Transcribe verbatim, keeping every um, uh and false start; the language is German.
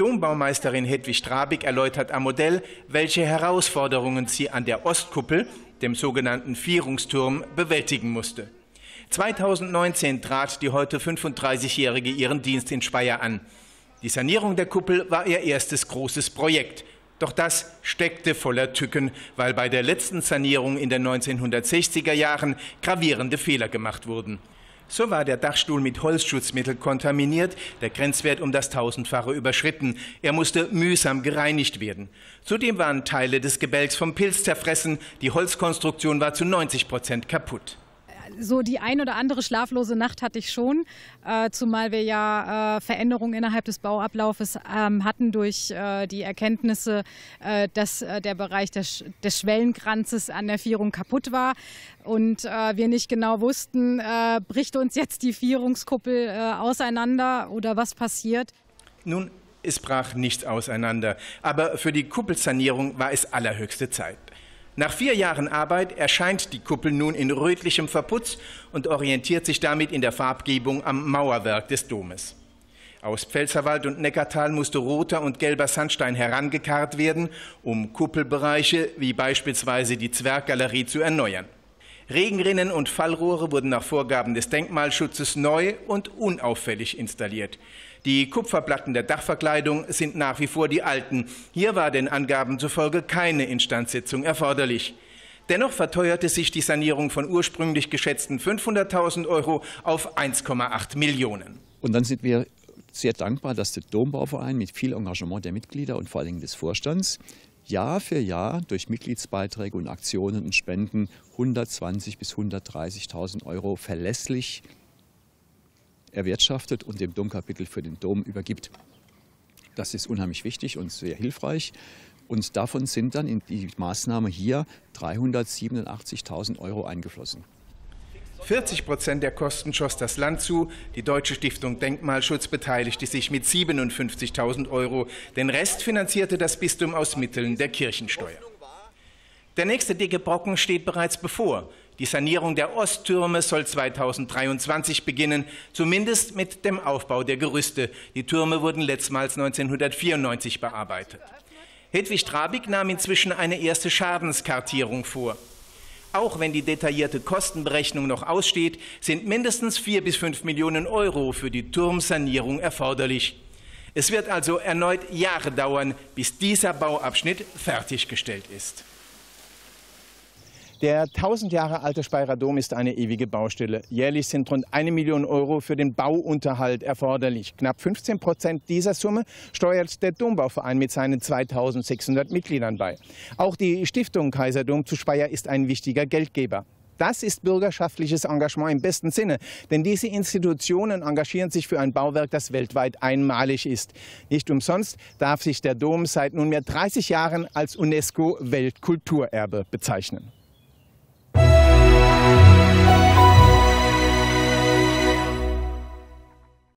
Dombaumeisterin Hedwig Strabig erläutert am Modell, welche Herausforderungen sie an der Ostkuppel, dem sogenannten Vierungsturm, bewältigen musste. zweitausendneunzehn trat die heute fünfunddreißigjährige ihren Dienst in Speyer an. Die Sanierung der Kuppel war ihr erstes großes Projekt. Doch das steckte voller Tücken, weil bei der letzten Sanierung in den neunzehnhundertsechziger Jahren gravierende Fehler gemacht wurden. So war der Dachstuhl mit Holzschutzmittel kontaminiert, der Grenzwert um das Tausendfache überschritten. Er musste mühsam gereinigt werden. Zudem waren Teile des Gebälks vom Pilz zerfressen, die Holzkonstruktion war zu neunzig Prozent kaputt. So die ein oder andere schlaflose Nacht hatte ich schon, äh, zumal wir ja äh, Veränderungen innerhalb des Bauablaufes ähm, hatten durch äh, die Erkenntnisse, äh, dass äh, der Bereich des, des Schwellenkranzes an der Vierung kaputt war und äh, wir nicht genau wussten, äh, bricht uns jetzt die Vierungskuppel äh, auseinander oder was passiert? Nun, es brach nichts auseinander, aber für die Kuppelsanierung war es allerhöchste Zeit. Nach vier Jahren Arbeit erscheint die Kuppel nun in rötlichem Verputz und orientiert sich damit in der Farbgebung am Mauerwerk des Domes. Aus Pfälzerwald und Neckartal musste roter und gelber Sandstein herangekarrt werden, um Kuppelbereiche wie beispielsweise die Zwerggalerie zu erneuern. Regenrinnen und Fallrohre wurden nach Vorgaben des Denkmalschutzes neu und unauffällig installiert. Die Kupferplatten der Dachverkleidung sind nach wie vor die alten. Hier war den Angaben zufolge keine Instandsetzung erforderlich. Dennoch verteuerte sich die Sanierung von ursprünglich geschätzten fünfhunderttausend Euro auf eins Komma acht Millionen. Und dann sind wir sehr dankbar, dass der Dombauverein mit viel Engagement der Mitglieder und vor allem des Vorstands Jahr für Jahr durch Mitgliedsbeiträge und Aktionen und Spenden hundertzwanzigtausend bis hundertdreißigtausend Euro verlässlich erwirtschaftet und dem Domkapitel für den Dom übergibt. Das ist unheimlich wichtig und sehr hilfreich. Und davon sind dann in die Maßnahme hier dreihundertsiebenundachtzigtausend Euro eingeflossen. vierzig Prozent der Kosten schoss das Land zu. Die Deutsche Stiftung Denkmalschutz beteiligte sich mit siebenundfünfzigtausend Euro. Den Rest finanzierte das Bistum aus Mitteln der Kirchensteuer. Der nächste dicke Brocken steht bereits bevor. Die Sanierung der Osttürme soll zweitausenddreiundzwanzig beginnen, zumindest mit dem Aufbau der Gerüste. Die Türme wurden letztmals neunzehnhundertvierundneunzig bearbeitet. Hedwig Strabig nahm inzwischen eine erste Schadenskartierung vor. Auch wenn die detaillierte Kostenberechnung noch aussteht, sind mindestens vier bis fünf Millionen Euro für die Turmsanierung erforderlich. Es wird also erneut Jahre dauern, bis dieser Bauabschnitt fertiggestellt ist. Der tausend Jahre alte Speyerer Dom ist eine ewige Baustelle. Jährlich sind rund eine Million Euro für den Bauunterhalt erforderlich. Knapp fünfzehn Prozent dieser Summe steuert der Dombauverein mit seinen zweitausendsechshundert Mitgliedern bei. Auch die Stiftung Kaiserdom zu Speyer ist ein wichtiger Geldgeber. Das ist bürgerschaftliches Engagement im besten Sinne, denn diese Institutionen engagieren sich für ein Bauwerk, das weltweit einmalig ist. Nicht umsonst darf sich der Dom seit nunmehr dreißig Jahren als UNESCO-Weltkulturerbe bezeichnen.